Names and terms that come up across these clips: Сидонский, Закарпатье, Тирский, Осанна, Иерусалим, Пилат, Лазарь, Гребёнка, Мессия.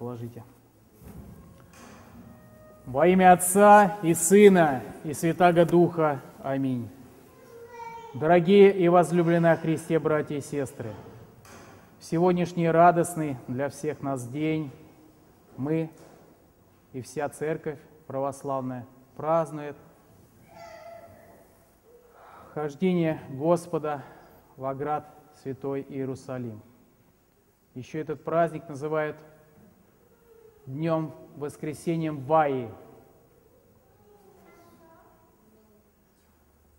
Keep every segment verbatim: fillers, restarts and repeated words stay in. положите. Во имя Отца и Сына и Святаго Духа. Аминь. Дорогие и возлюбленные во Христе, братья и сестры, в сегодняшний радостный для всех нас день мы и вся Церковь православная празднует хождение Господа во град Святой Иерусалим. Еще этот праздник называют днем воскресением Ваи.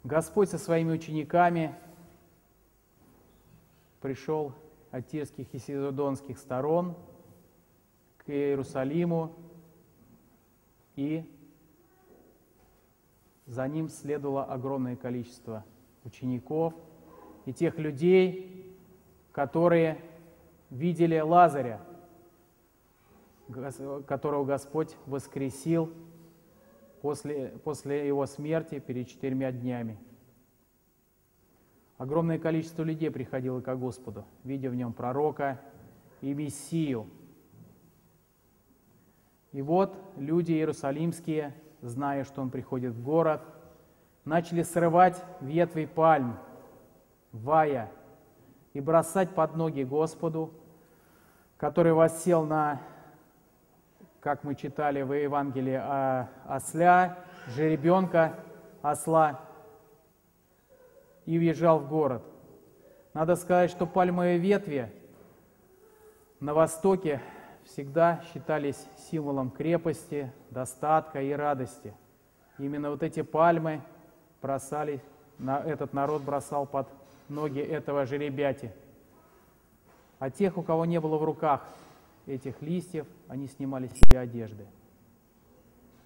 Господь со своими учениками пришел от тирских и сидонских сторон к Иерусалиму, и за ним следовало огромное количество учеников и тех людей, которые видели Лазаря, которого Господь воскресил после, после его смерти перед четырьмя днями. Огромное количество людей приходило ко Господу, видя в нем пророка и Мессию. И вот люди иерусалимские, зная, что он приходит в город, начали срывать ветви пальм, вая, и бросать под ноги Господу, который воссел на, как мы читали в Евангелии, осля, жеребенка, осла, и въезжал в город. Надо сказать, что пальмовые ветви на Востоке всегда считались символом крепости, достатка и радости. Именно вот эти пальмы бросали, этот народ бросал под ноги этого жеребяти. А тех, у кого не было в руках этих листьев, они снимали с себя одежды.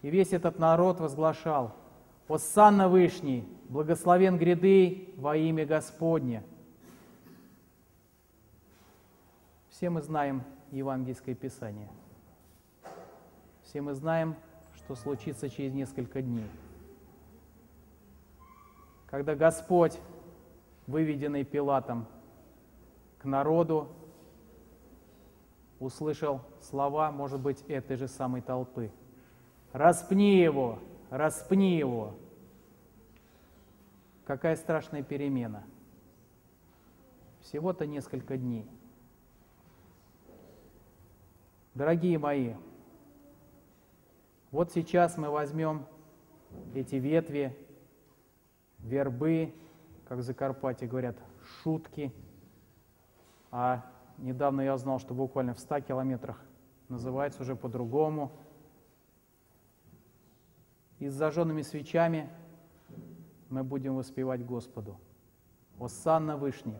И весь этот народ возглашал: «Осанна вышний, благословен гряды во имя Господне». Все мы знаем евангельское писание. Все мы знаем, что случится через несколько дней, когда Господь, выведенный Пилатом к народу, услышал слова, может быть, этой же самой толпы: «Распни его! Распни его!» Какая страшная перемена! Всего-то несколько дней. Дорогие мои, вот сейчас мы возьмем эти ветви, вербы, как в Закарпатье говорят, шутки. А недавно я узнал, что буквально в ста километрах называется уже по-другому. И с зажженными свечами мы будем воспевать Господу: «Осанна вышний».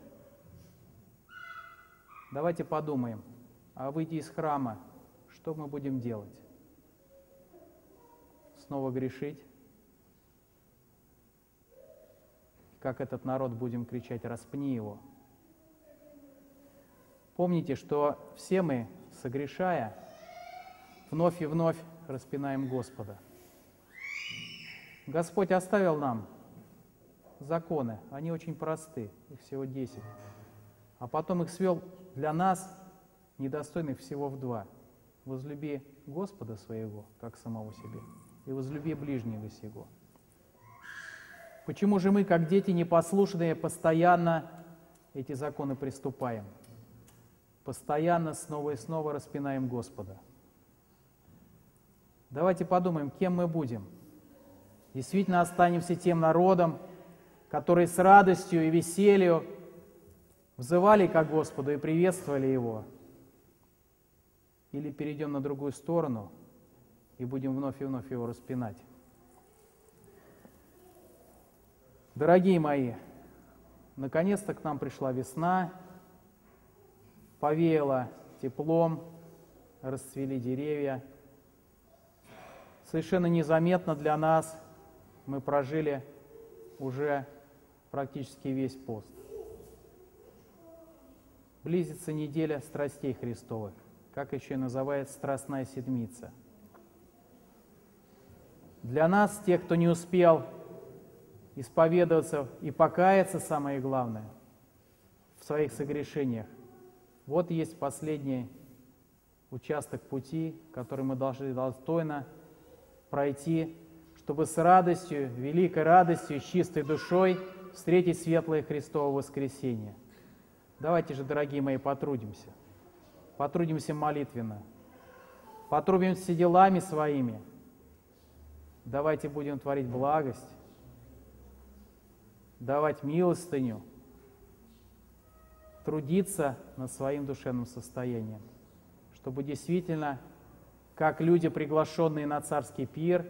Давайте подумаем, а выйдя из храма, что мы будем делать? Снова грешить? Как этот народ будем кричать: «Распни его»? Помните, что все мы, согрешая, вновь и вновь распинаем Господа. Господь оставил нам законы, они очень просты, их всего десять, а потом их свел для нас, недостойных, всего в два: возлюби Господа своего, как самого себе, и возлюби ближнего сего. Почему же мы, как дети непослушные, постоянно эти законы приступаем? Постоянно, снова и снова распинаем Господа. Давайте подумаем, кем мы будем. Действительно останемся тем народом, который с радостью и веселью взывали ко Господу и приветствовали Его? Или перейдем на другую сторону и будем вновь и вновь Его распинать? Дорогие мои, наконец-то к нам пришла весна, повеяло теплом, расцвели деревья. Совершенно незаметно для нас мы прожили уже практически весь пост. Близится неделя страстей Христовых, как еще и называют Страстная Седмица. Для нас, тех, кто не успел исповедоваться и покаяться, самое главное, в своих согрешениях, вот есть последний участок пути, который мы должны достойно пройти, чтобы с радостью, великой радостью, с чистой душой встретить светлое Христово воскресение. Давайте же, дорогие мои, потрудимся. Потрудимся молитвенно. Потрудимся делами своими. Давайте будем творить благость, давать милостыню, трудиться над своим душевным состоянием, чтобы действительно, как люди, приглашенные на царский пир,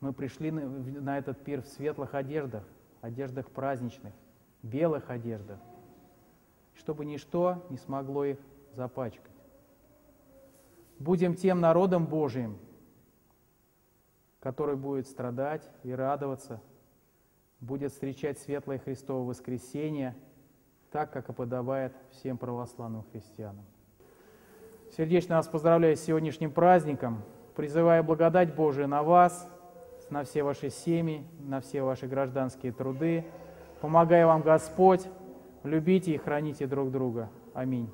мы пришли на этот пир в светлых одеждах, одеждах праздничных, белых одеждах, чтобы ничто не смогло их запачкать. Будем тем народом Божиим, который будет страдать и радоваться, будет встречать светлое Христово воскресение, так, как и подобает всем православным христианам. Сердечно вас поздравляю с сегодняшним праздником, призываю благодать Божию на вас, на все ваши семьи, на все ваши гражданские труды. Помогай вам Господь, любите и храните друг друга. Аминь.